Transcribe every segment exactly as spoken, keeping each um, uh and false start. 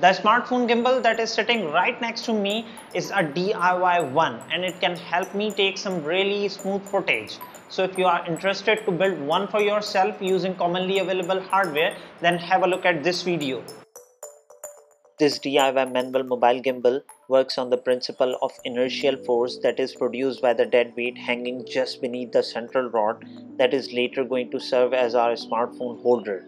The smartphone gimbal that is sitting right next to me is a D I Y one, and it can help me take some really smooth footage. So if you are interested to build one for yourself using commonly available hardware, then have a look at this video. This D I Y manual mobile gimbal works on the principle of inertial force that is produced by the dead weight hanging just beneath the central rod that is later going to serve as our smartphone holder.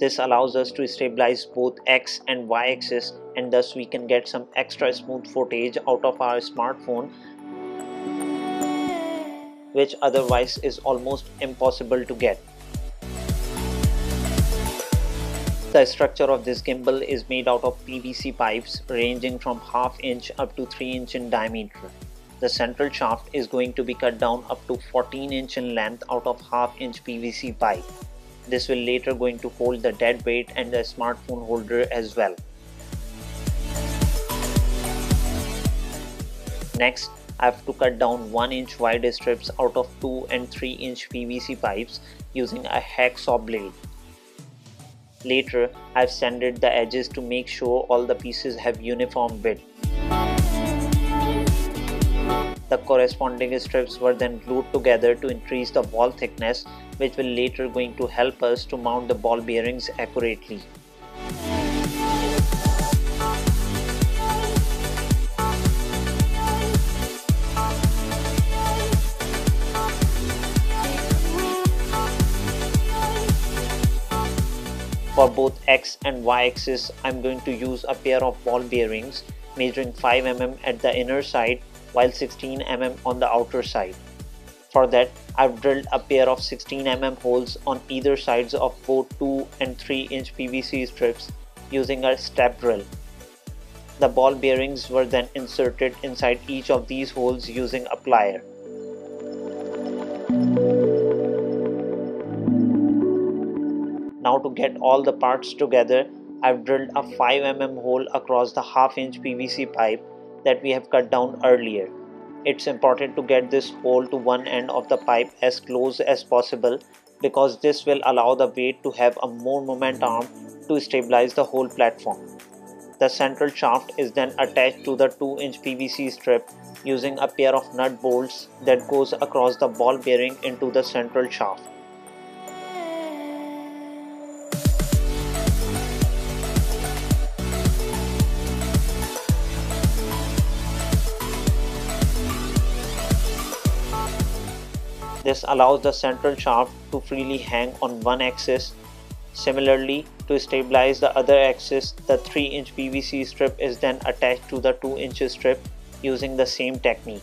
This allows us to stabilize both X and Y axis, and thus we can get some extra smooth footage out of our smartphone, which otherwise is almost impossible to get. The structure of this gimbal is made out of P V C pipes ranging from half inch up to three inch in diameter. The central shaft is going to be cut down up to fourteen inch in length out of half inch P V C pipe. This will later going to hold the dead weight and the smartphone holder as well. Next, I have to cut down one inch wide strips out of two and three inch P V C pipes using a hacksaw blade. Later, I have sanded the edges to make sure all the pieces have uniform width. The corresponding strips were then glued together to increase the ball thickness, which will later going to help us to mount the ball bearings accurately. For both X and Y axis, I'm going to use a pair of ball bearings measuring five millimeters at the inner side while sixteen millimeters on the outer side. For that, I've drilled a pair of sixteen millimeter holes on either sides of both two and three inch P V C strips using a step drill. The ball bearings were then inserted inside each of these holes using a plier. Now to get all the parts together, I've drilled a five millimeter hole across the half inch P V C pipe that we have cut down earlier. It's important to get this hole to one end of the pipe as close as possible, because this will allow the weight to have a more moment arm to stabilize the whole platform. The central shaft is then attached to the two inch P V C strip using a pair of nut bolts that goes across the ball bearing into the central shaft. This allows the central shaft to freely hang on one axis. Similarly, to stabilize the other axis, the three inch P V C strip is then attached to the two inch strip using the same technique.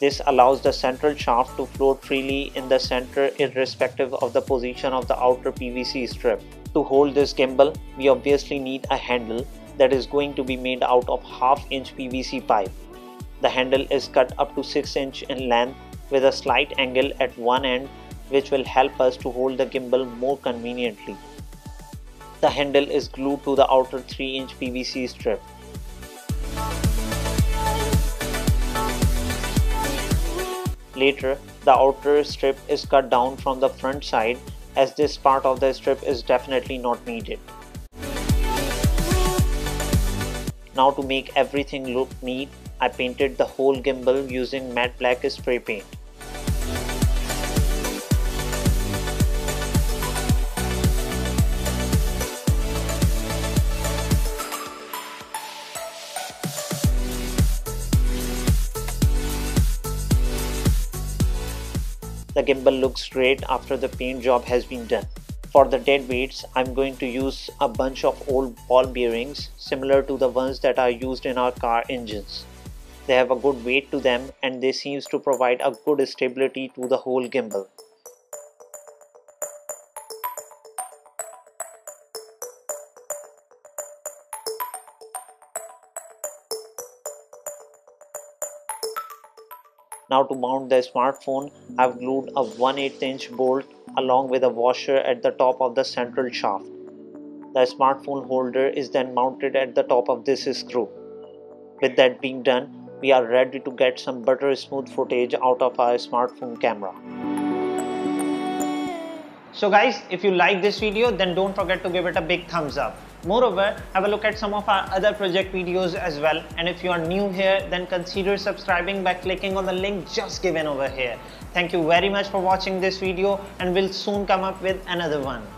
This allows the central shaft to float freely in the center irrespective of the position of the outer P V C strip. To hold this gimbal, we obviously need a handle that is going to be made out of half inch P V C pipe. The handle is cut up to six inch in length with a slight angle at one end, which will help us to hold the gimbal more conveniently. The handle is glued to the outer three inch P V C strip. Later, the outer strip is cut down from the front side, as this part of the strip is definitely not needed. Now to make everything look neat, I painted the whole gimbal using matte black spray paint. The gimbal looks great after the paint job has been done. For the dead weights, I'm going to use a bunch of old ball bearings similar to the ones that are used in our car engines. They have a good weight to them, and they seem to provide a good stability to the whole gimbal. Now to mount the smartphone, I've glued a one eighth inch bolt along with a washer at the top of the central shaft. The smartphone holder is then mounted at the top of this screw. With that being done, we are ready to get some butter smooth footage out of our smartphone camera. So guys, if you like this video, then don't forget to give it a big thumbs up. Moreover, have a look at some of our other project videos as well, and if you are new here, then consider subscribing by clicking on the link just given over here. Thank you very much for watching this video, and we'll soon come up with another one.